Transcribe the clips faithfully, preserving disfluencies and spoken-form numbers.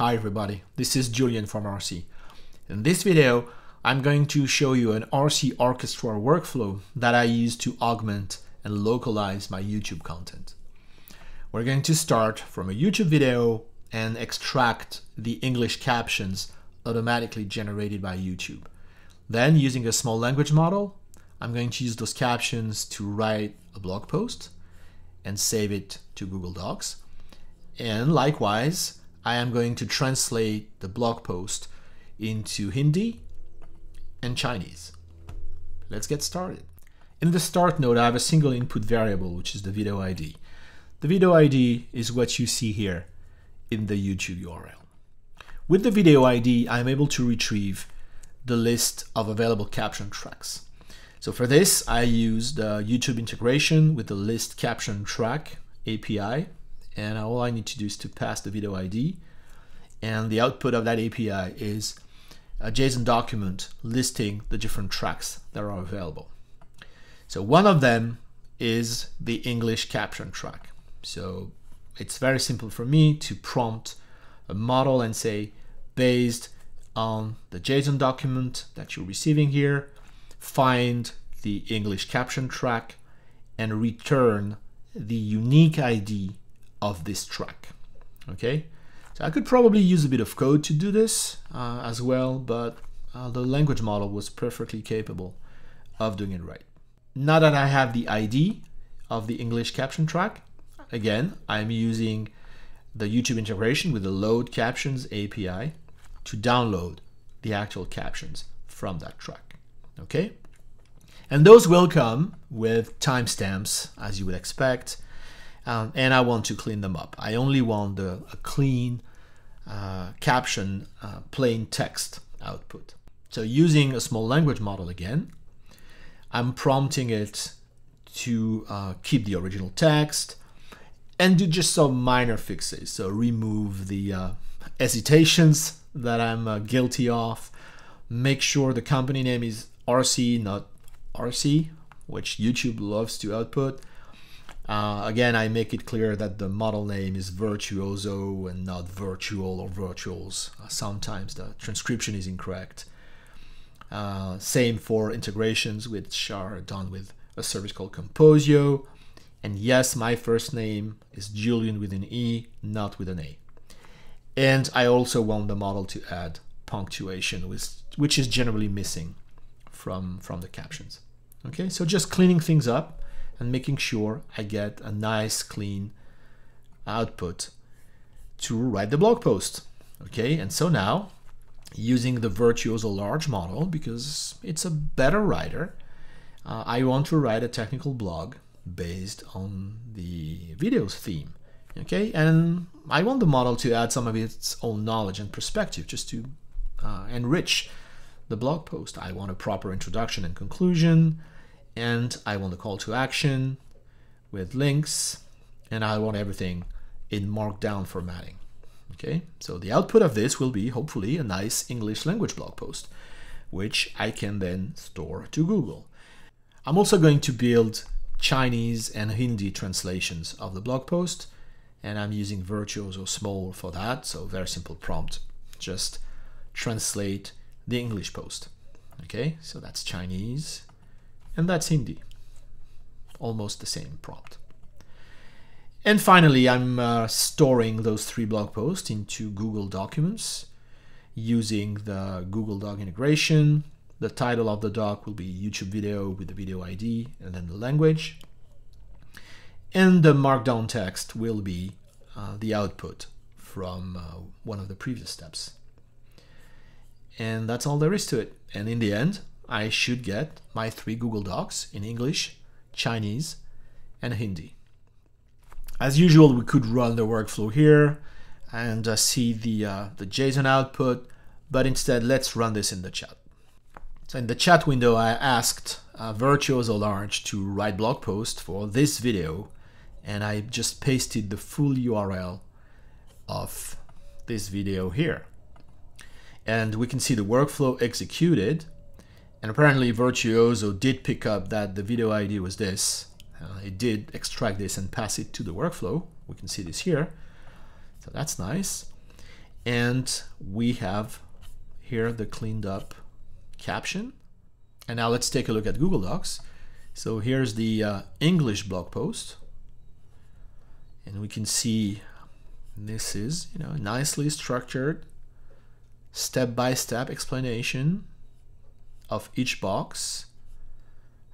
Hi everybody, this is Julian from Arcee. In this video, I'm going to show you an Arcee Orchestra workflow that I use to augment and localize my YouTube content. We're going to start from a YouTube video and extract the English captions automatically generated by YouTube. Then, using a small language model, I'm going to use those captions to write a blog post and save it to Google Docs. And likewise, I am going to translate the blog post into Hindi and Chinese. Let's get started. In the start node, I have a single input variable, which is the video I D. The video I D is what you see here in the YouTube U R L. With the video I D, I'm able to retrieve the list of available caption tracks. So for this, I use the YouTube integration with the ListCaptionTrack A P I, and all I need to do is to pass the video I D, and the output of that A P I is a JSON document listing the different tracks that are available. So one of them is the English caption track. So it's very simple for me to prompt a model and say, based on the JSON document that you're receiving here, find the English caption track and return the unique I D of this track. Okay, so I could probably use a bit of code to do this uh, as well, but uh, the language model was perfectly capable of doing it right. Now that I have the I D of the English caption track, again, I'm using the YouTube integration with the load captions A P I to download the actual captions from that track. Okay, and those will come with timestamps, as you would expect, um, and I want to clean them up. I only want the, a clean uh, caption uh, plain text output. So using a small language model again, I'm prompting it to uh, keep the original text and do just some minor fixes. So remove the uh, hesitations that I'm uh, guilty of. Make sure the company name is Arcee, not Arcee, which YouTube loves to output. Uh, again, I make it clear that the model name is Virtuoso and not Virtual or Virtuals. Sometimes the transcription is incorrect. Uh, same for integrations, which are done with a service called Composio. And yes, my first name is Julian with an E, not with an A. And I also want the model to add punctuation, which, which is generally missing from, from the captions. Okay, so just cleaning things up and making sure I get a nice, clean output to write the blog post. Okay, and so now, using the VirtuosoLarge model, because it's a better writer, uh, I want to write a technical blog based on the video's theme. Okay, and I want the model to add some of its own knowledge and perspective just to uh, enrich the blog post. I want a proper introduction and conclusion, and I want a call to action with links, and I want everything in markdown formatting. Okay, so the output of this will be hopefully a nice English language blog post, which I can then store to Google. I'm also going to build Chinese and Hindi translations of the blog post, and I'm using Virtuoso Small for that, so very simple prompt. Just translate the English post. Okay, so that's Chinese and that's Hindi. Almost the same prompt. And finally, I'm uh, storing those three blog posts into Google Documents using the Google Doc integration. The title of the doc will be YouTube video with the video I D and then the language. And the markdown text will be uh, the output from uh, one of the previous steps. And that's all there is to it. And in the end, I should get my three Google Docs in English, Chinese, and Hindi. As usual, we could run the workflow here and uh, see the, uh, the JSON output, but instead let's run this in the chat. So in the chat window, I asked uh, VirtuosoLarge to write blog post for this video, and I just pasted the full U R L of this video here. And we can see the workflow executed, and apparently Virtuoso did pick up that the video I D was this. Uh, it did extract this and pass it to the workflow. We can see this here. So that's nice. And we have here the cleaned up caption. And now let's take a look at Google Docs. So here's the uh, English blog post. And we can see this is, you know, nicely structured step-by-step explanation of each box.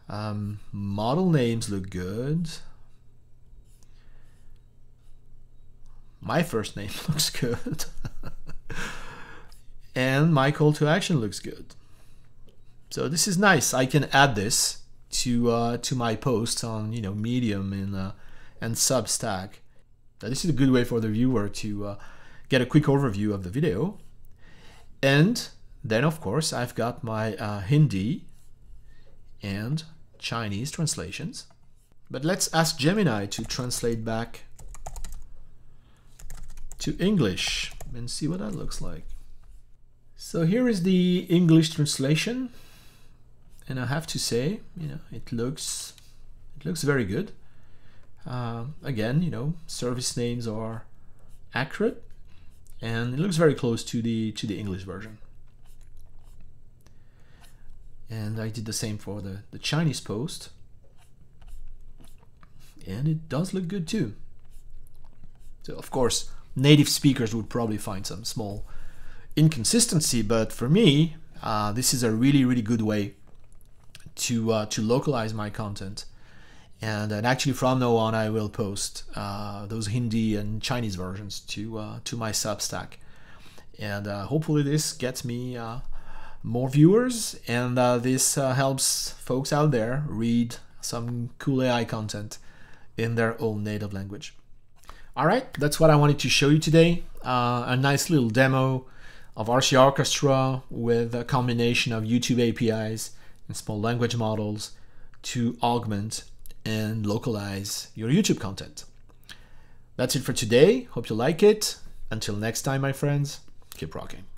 Um, model names look good. My first name looks good. And my call to action looks good. So this is nice. I can add this to uh, to my posts on, you know, Medium and uh, and Substack. Now, this is a good way for the viewer to uh, get a quick overview of the video. And then, of course, I've got my uh, Hindi and Chinese translations. But let's ask Gemini to translate back to English and see what that looks like. So here is the English translation, and I have to say, you know, it looks it looks very good. Uh, again, you know, service names are accurate, and it looks very close to the to the English version. And I did the same for the, the Chinese post, and it does look good too. So of course, native speakers would probably find some small inconsistency, but for me, uh, this is a really, really good way to uh, to localize my content. And, and actually, from now on, I will post uh, those Hindi and Chinese versions to uh, to my Substack, and uh, hopefully this gets me uh, more viewers, and uh, this uh, helps folks out there read some cool A I content in their own native language. All right, that's what I wanted to show you today. Uh, a nice little demo of Arcee Orchestra with a combination of YouTube A P Is and small language models to augment and localize your YouTube content. That's it for today. Hope you like it. Until next time, my friends, keep rocking.